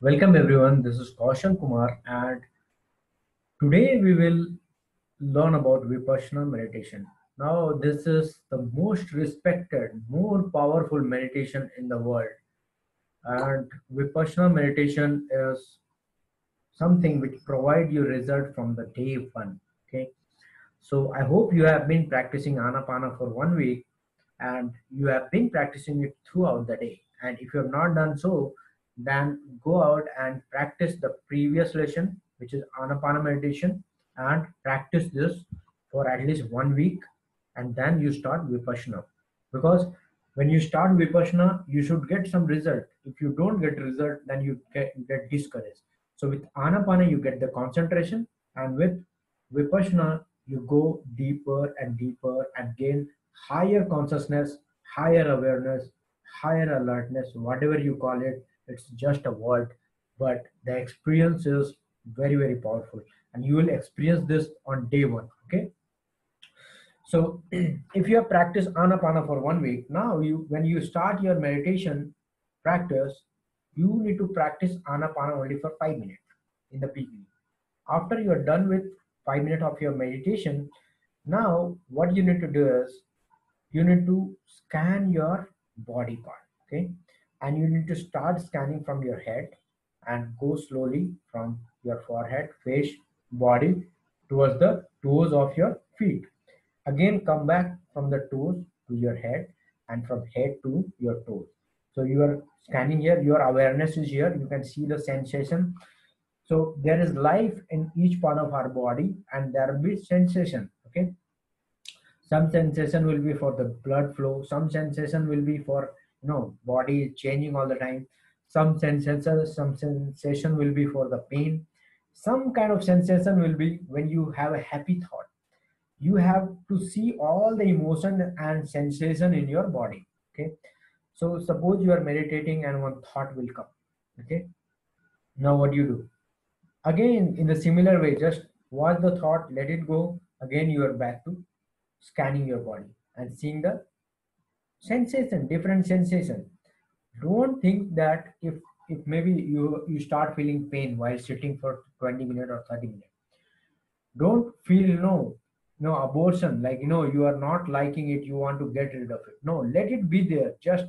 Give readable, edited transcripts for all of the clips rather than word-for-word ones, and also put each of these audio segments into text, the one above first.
Welcome everyone, this is Kaushal Kumar and today we will learn about Vipassana meditation. Now this is the most respected, more powerful meditation in the world, and Vipassana meditation is something which provides you result from the day one. Okay, so I hope you have been practicing anapana for 1 week and you have been practicing it throughout the day, and if you have not done so, then go out and practice the previous lesson, which is anapana meditation, and practice this for at least 1 week, and then you start vipassana. Because when you start vipassana, you should get some result. If you don't get result, then you get discouraged. So with anapana you get the concentration, and with vipassana you go deeper and deeper and gain higher consciousness, higher awareness, higher alertness, whatever you call it. It's just a word, but the experience is very, very powerful, and you will experience this on day one. Okay, so if you have practiced anapana for 1 week, now when you start your meditation practice, you need to practice anapana only for 5 minutes in the beginning. After you are done with 5 minutes of your meditation, now what you need to do is you need to scan your body part. Okay, and you need to start scanning from your head and go slowly from your forehead, face, body towards the toes of your feet. Again, come back from the toes to your head and from head to your toes. So you are scanning here, your awareness is here, you can see the sensation. So there is life in each part of our body and there will be sensation. Okay, some sensation will be for the blood flow, some sensation will be for body is changing all the time. Some sensation will be for the pain. Some kind of sensation will be when you have a happy thought. You have to see all the emotion and sensation in your body. Okay, so suppose you are meditating and one thought will come. Okay, now what do you do? Again, in the similar way, just watch the thought, let it go. Again, you are back to scanning your body and seeing the sensation, different sensation. Don't think that if maybe you start feeling pain while sitting for 20 minutes or 30 minutes. Don't feel abortion, like you are not liking it, you want to get rid of it. No, let it be there, just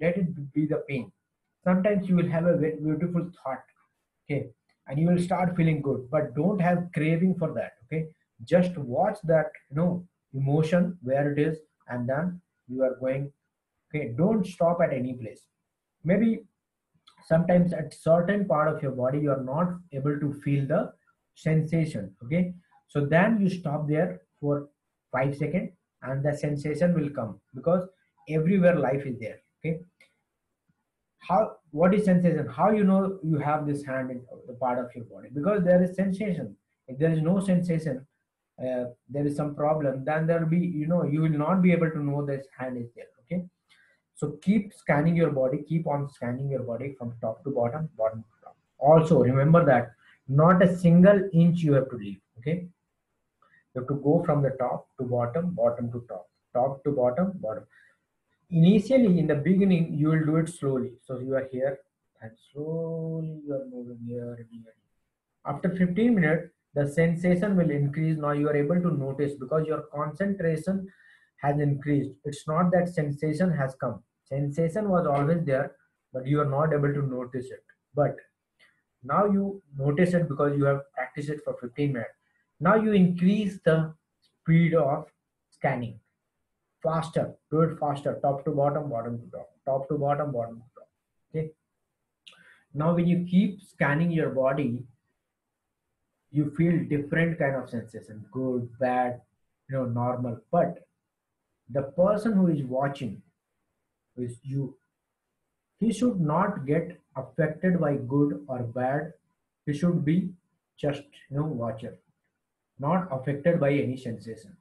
let it be the pain. Sometimes you will have a very beautiful thought, okay, and you will start feeling good, but don't have craving for that. Okay, just watch that emotion where it is, and then you are going. Okay, don't stop at any place. Maybe sometimes at certain part of your body you are not able to feel the sensation. Okay, so then you stop there for 5 seconds and the sensation will come, because everywhere life is there. Okay, what is sensation? How you have this hand in the part of your body? Because there is sensation. If there is no sensation, there is some problem, then there will be you will not be able to know this hand is there. Okay, so keep scanning your body, keep on scanning your body from top to bottom, bottom to top. Also remember that not a single inch you have to leave. Okay, you have to go from the top to bottom, bottom to top, top to bottom, bottom. Initially, in the beginning, you will do it slowly. So you are here and slowly you are moving here and here. After 15 minutes the sensation will increase. Now you are able to notice, because your concentration has increased. It's not that sensation has come. Sensation was always there, but you are not able to notice it. But now you notice it because you have practiced it for 15 minutes. Now you increase the speed of scanning. Faster, do it faster. Top to bottom, bottom to top. Top to bottom, bottom to top. Okay. Now when you keep scanning your body, you feel different kind of sensation, good, bad, normal. But the person who is watching, who is you, he should not get affected by good or bad. He should be just watcher, not affected by any sensation.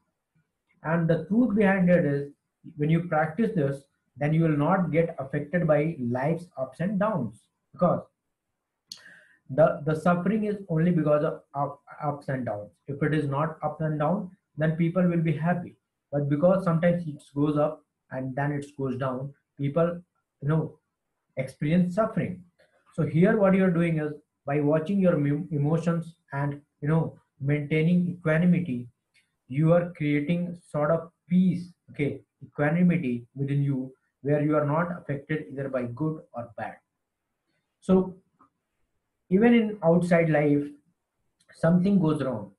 And the truth behind it is, when you practice this, then you will not get affected by life's ups and downs, because the suffering is only because of ups and downs. If it is not up and down, then people will be happy. But because sometimes it goes up and then it goes down, people experience suffering. So here what you are doing is, by watching your emotions and maintaining equanimity, you are creating sort of peace, equanimity within you, where you are not affected either by good or bad. So even in outside life, something goes wrong,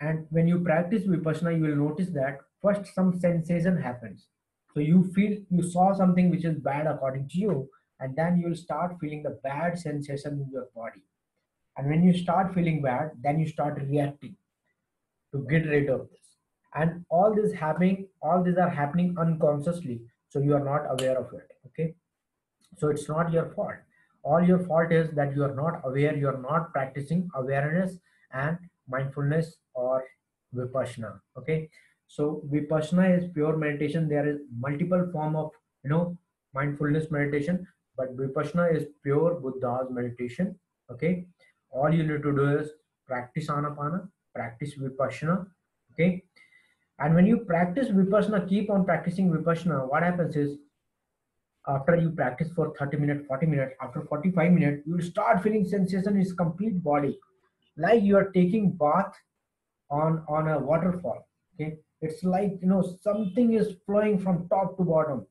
and when you practice vipassana, you will notice that first some sensation happens. So you feel you saw something which is bad according to you, and then you will start feeling the bad sensation in your body. And when you start feeling bad, then you start reacting to get rid of this. And all these are happening unconsciously, so you are not aware of it. Okay, so it's not your fault. All your fault is that you are not aware, you are not practicing awareness and mindfulness or vipassana. Okay, so vipassana is pure meditation. There is multiple form of mindfulness meditation, but vipassana is pure Buddha's meditation. Okay, all you need to do is practice anapana, practice vipassana. Okay, and when you practice vipassana, keep on practicing vipassana. What happens is, after you practice for 30 minutes, 40 minutes, after 45 minutes, you will start feeling sensation in your complete body, like you are taking bath on a waterfall. Okay, it's like something is flowing from top to bottom.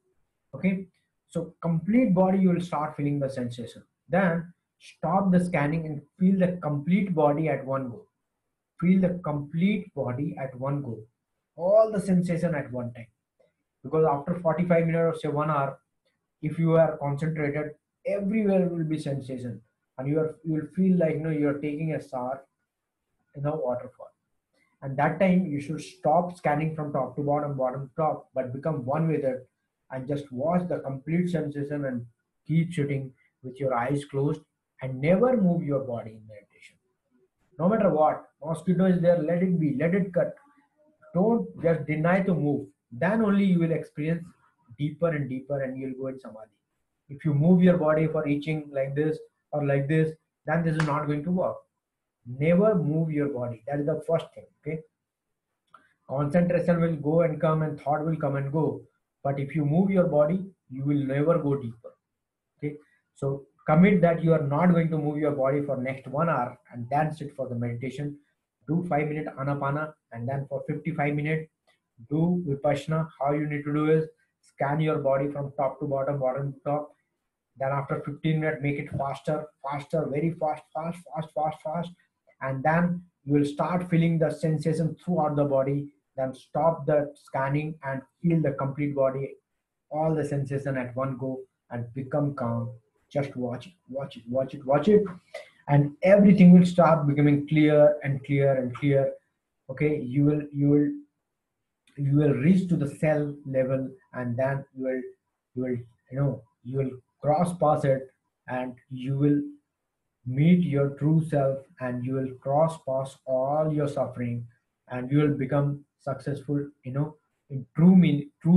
Okay, so complete body you will start feeling the sensation. Then stop the scanning and feel the complete body at one go. Feel the complete body at one go. All the sensation at one time. Because after 45 minutes or say 1 hour, if you are concentrated, everywhere will be sensation, and you will feel like you are taking a shower in a waterfall. And that time you should stop scanning from top to bottom, bottom to top, but become one with it and just watch the complete sensation and keep sitting with your eyes closed and never move your body in meditation. No matter what, mosquito is there, let it be, let it cut. Don't just deny to move. Then only you will experience deeper and deeper, and you'll go in samadhi. If you move your body for itching like this or like this, then this is not going to work. Never move your body. That is the first thing. Okay, concentration will go and come, and thought will come and go. But if you move your body, you will never go deeper. Okay, so commit that you are not going to move your body for next 1 hour, and then sit for the meditation. Do 5-minute anapana, and then for 55 minutes do vipassana. How you need to do is scan your body from top to bottom, bottom to top. Then after 15 minutes, make it faster, faster, very fast, fast, fast, fast, fast. And then you will start feeling the sensation throughout the body. Then stop the scanning and feel the complete body, all the sensation at one go, and become calm. Just watch it, watch it, watch it, watch it. And everything will start becoming clear and clear and clear. Okay, you will reach to the cell level, and then you will cross past it, and you will meet your true self, and you will cross past all your suffering, and you will become successful, in true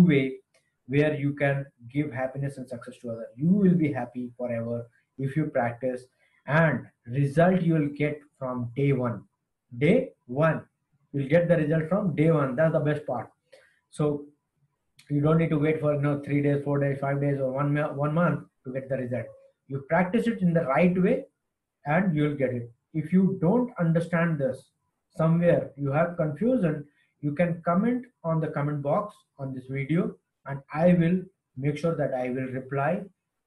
way, where you can give happiness and success to others. You will be happy forever if you practice, and result you will get from day one. Day one, you'll get the result from day one. That's the best part. So you don't need to wait for 3 days, 4 days, 5 days, or one month to get the result. You practice it in the right way, and you'll get it. If you don't understand this somewhere, you have confusion, you can comment on the comment box on this video, and I will make sure that I will reply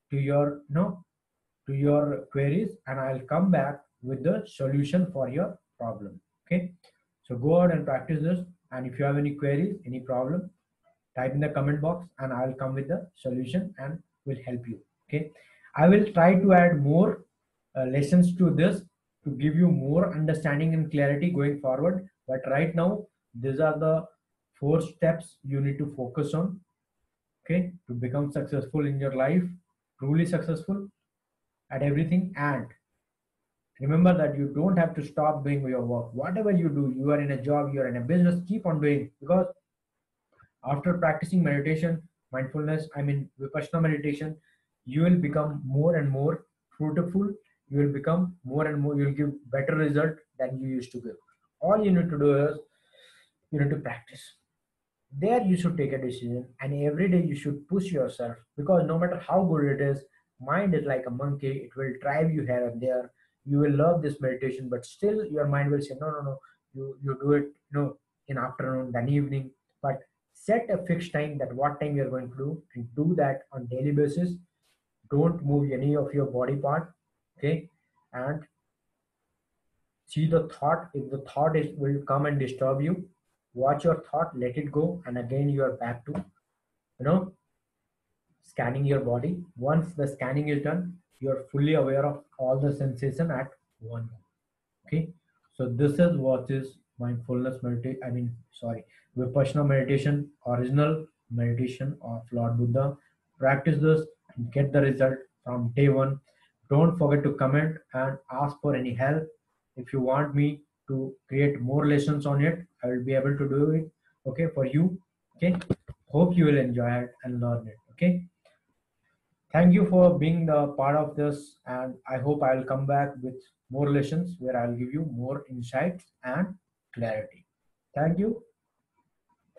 to your to your queries, and I'll come back with the solution for your problem. Okay, so go out and practice this, and if you have any queries, any problem, type in the comment box, and I'll come with the solution and will help you. Okay, I will try to add more lessons to this to give you more understanding and clarity going forward, but right now these are the 4 steps you need to focus on, okay, to become successful in your life, truly successful at everything. And remember that you don't have to stop doing your work. Whatever you do, you are in a job, you are in a business, keep on doing, because after practicing meditation, mindfulness, vipassana meditation, you will become more and more fruitful. You will become more and more, you will give better result than you used to give. All you need to do is, you need to practice. There you should take a decision, and every day you should push yourself, because no matter how good it is, Mind is like a monkey. It will drive you here and there. You will love this meditation, but still your mind will say, no, you do it in afternoon, then evening. But set a fixed time that what time you're going to do, and do that on daily basis. Don't move any of your body part, okay? And see the thought. If the thought will come and disturb you, watch your thought, let it go, and again you are back to, scanning your body. Once the scanning is done, you are fully aware of all the sensation at once. Okay, so this is what is mindfulness meditation. Vipassana meditation, original meditation of Lord Buddha. Practice this and get the result from day one. Don't forget to comment and ask for any help. If you want me to create more lessons on it, I will be able to do it, okay, for you. Okay, hope you will enjoy it and learn it. Okay, thank you for being the part of this, and I hope I will come back with more lessons where I will give you more insights and clarity. Thank you.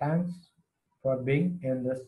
Thanks for being in this